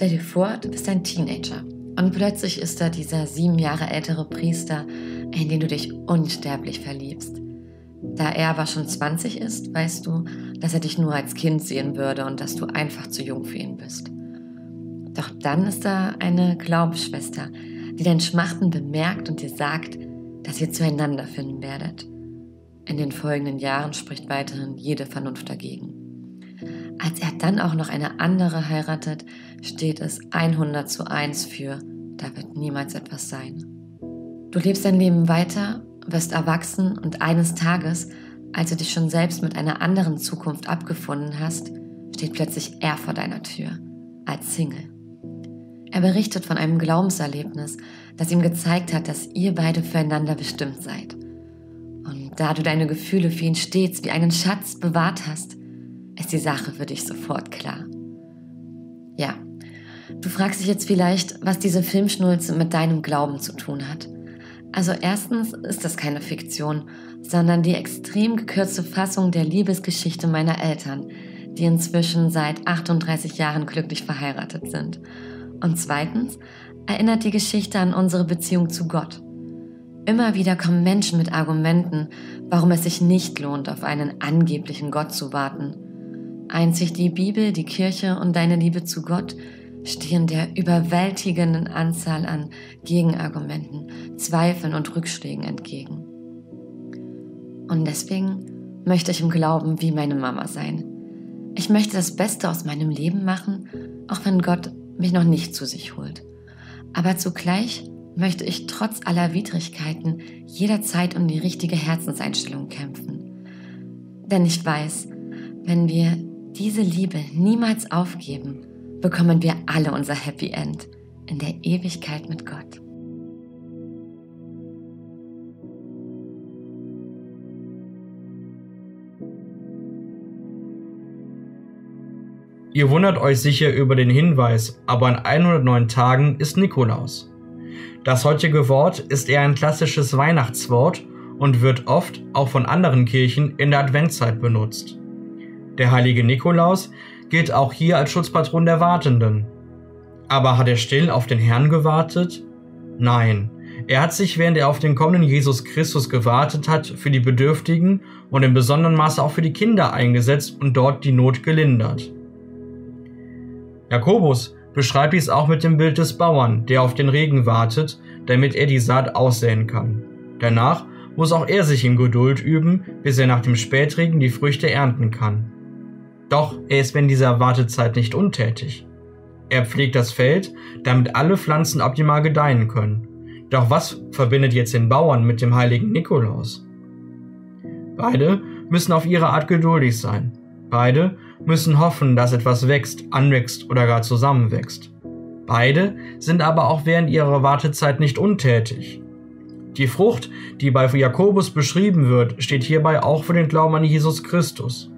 stell dir vor, du bist ein Teenager und plötzlich ist da dieser 7 Jahre ältere Priester, in den du dich unsterblich verliebst. Da er aber schon 20 ist, weißt du, dass er dich nur als Kind sehen würde und dass du einfach zu jung für ihn bist. Doch dann ist da eine Glaubensschwester, die dein Schmachten bemerkt und dir sagt, dass ihr zueinander finden werdet. In den folgenden Jahren spricht weiterhin jede Vernunft dagegen. Als er dann auch noch eine andere heiratet, steht es 100:1 für, da wird niemals etwas sein. Du lebst dein Leben weiter, wirst erwachsen und eines Tages, als du dich schon selbst mit einer anderen Zukunft abgefunden hast, steht plötzlich er vor deiner Tür, als Single. Er berichtet von einem Glaubenserlebnis, das ihm gezeigt hat, dass ihr beide füreinander bestimmt seid. Und da du deine Gefühle für ihn stets wie einen Schatz bewahrt hast, ist die Sache für dich sofort klar. Ja, du fragst dich jetzt vielleicht, was diese Filmschnulze mit deinem Glauben zu tun hat. Also erstens ist das keine Fiktion, sondern die extrem gekürzte Fassung der Liebesgeschichte meiner Eltern, die inzwischen seit 38 Jahren glücklich verheiratet sind. Und zweitens erinnert die Geschichte an unsere Beziehung zu Gott. Immer wieder kommen Menschen mit Argumenten, warum es sich nicht lohnt, auf einen angeblichen Gott zu warten. Einzig die Bibel, die Kirche und deine Liebe zu Gott stehen der überwältigenden Anzahl an Gegenargumenten, Zweifeln und Rückschlägen entgegen. Und deswegen möchte ich im Glauben wie meine Mama sein. Ich möchte das Beste aus meinem Leben machen, auch wenn Gott mich noch nicht zu sich holt. Aber zugleich möchte ich trotz aller Widrigkeiten jederzeit um die richtige Herzenseinstellung kämpfen. Denn ich weiß, wenn wir diese Liebe niemals aufgeben, bekommen wir alle unser Happy End in der Ewigkeit mit Gott. Ihr wundert euch sicher über den Hinweis, aber an 109 Tagen ist Nikolaus. Das heutige Wort ist eher ein klassisches Weihnachtswort und wird oft auch von anderen Kirchen in der Adventszeit benutzt. Der heilige Nikolaus gilt auch hier als Schutzpatron der Wartenden. Aber hat er still auf den Herrn gewartet? Nein, er hat sich, während er auf den kommenden Jesus Christus gewartet hat, für die Bedürftigen und in besonderem Maße auch für die Kinder eingesetzt und dort die Not gelindert. Jakobus beschreibt dies auch mit dem Bild des Bauern, der auf den Regen wartet, damit er die Saat aussäen kann. Danach muss auch er sich in Geduld üben, bis er nach dem Spätregen die Früchte ernten kann. Doch er ist während dieser Wartezeit nicht untätig. Er pflegt das Feld, damit alle Pflanzen optimal gedeihen können. Doch was verbindet jetzt den Bauern mit dem heiligen Nikolaus? Beide müssen auf ihre Art geduldig sein. Beide müssen hoffen, dass etwas wächst, anwächst oder gar zusammenwächst. Beide sind aber auch während ihrer Wartezeit nicht untätig. Die Frucht, die bei Jakobus beschrieben wird, steht hierbei auch für den Glauben an Jesus Christus.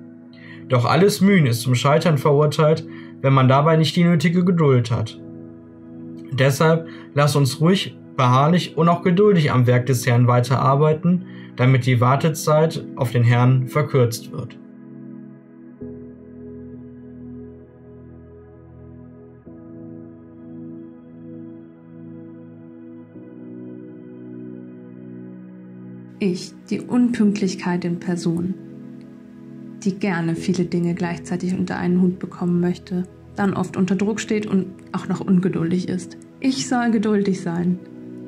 Doch alles Mühen ist zum Scheitern verurteilt, wenn man dabei nicht die nötige Geduld hat. Deshalb lasst uns ruhig, beharrlich und auch geduldig am Werk des Herrn weiterarbeiten, damit die Wartezeit auf den Herrn verkürzt wird. Ich, die Unpünktlichkeit in Person, die gerne viele Dinge gleichzeitig unter einen Hut bekommen möchte, dann oft unter Druck steht und auch noch ungeduldig ist. Ich soll geduldig sein.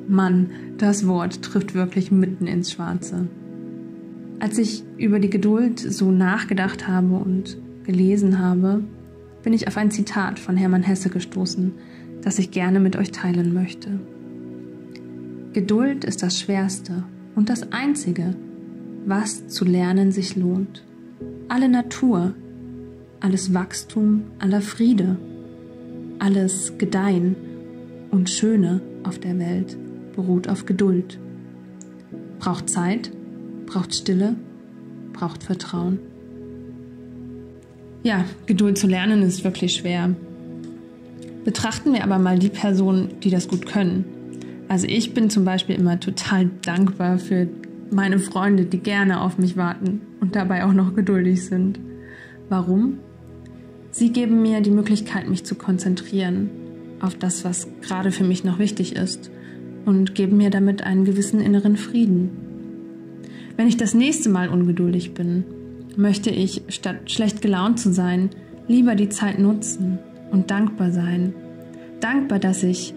Mann, das Wort trifft wirklich mitten ins Schwarze. Als ich über die Geduld so nachgedacht habe und gelesen habe, bin ich auf ein Zitat von Hermann Hesse gestoßen, das ich gerne mit euch teilen möchte. Geduld ist das Schwerste und das Einzige, was zu lernen sich lohnt. Alle Natur, alles Wachstum, aller Friede, alles Gedeihen und Schöne auf der Welt beruht auf Geduld. Braucht Zeit, braucht Stille, braucht Vertrauen. Ja, Geduld zu lernen ist wirklich schwer. Betrachten wir aber mal die Personen, die das gut können. Also ich bin zum Beispiel immer total dankbar für meine Freunde, die gerne auf mich warten und dabei auch noch geduldig sind. Warum? Sie geben mir die Möglichkeit, mich zu konzentrieren, auf das, was gerade für mich noch wichtig ist, und gebe mir damit einen gewissen inneren Frieden. Wenn ich das nächste Mal ungeduldig bin, möchte ich, statt schlecht gelaunt zu sein, lieber die Zeit nutzen und dankbar sein. Dankbar, dass ich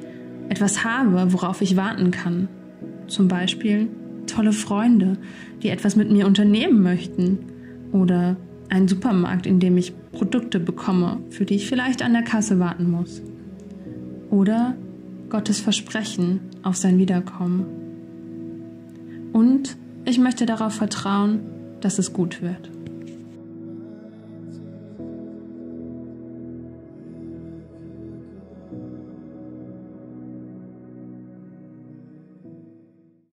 etwas habe, worauf ich warten kann. Zum Beispiel tolle Freunde, die etwas mit mir unternehmen möchten. Oder einen Supermarkt, in dem ich Produkte bekomme, für die ich vielleicht an der Kasse warten muss. Oder Gottes Versprechen auf sein Wiederkommen. Und ich möchte darauf vertrauen, dass es gut wird.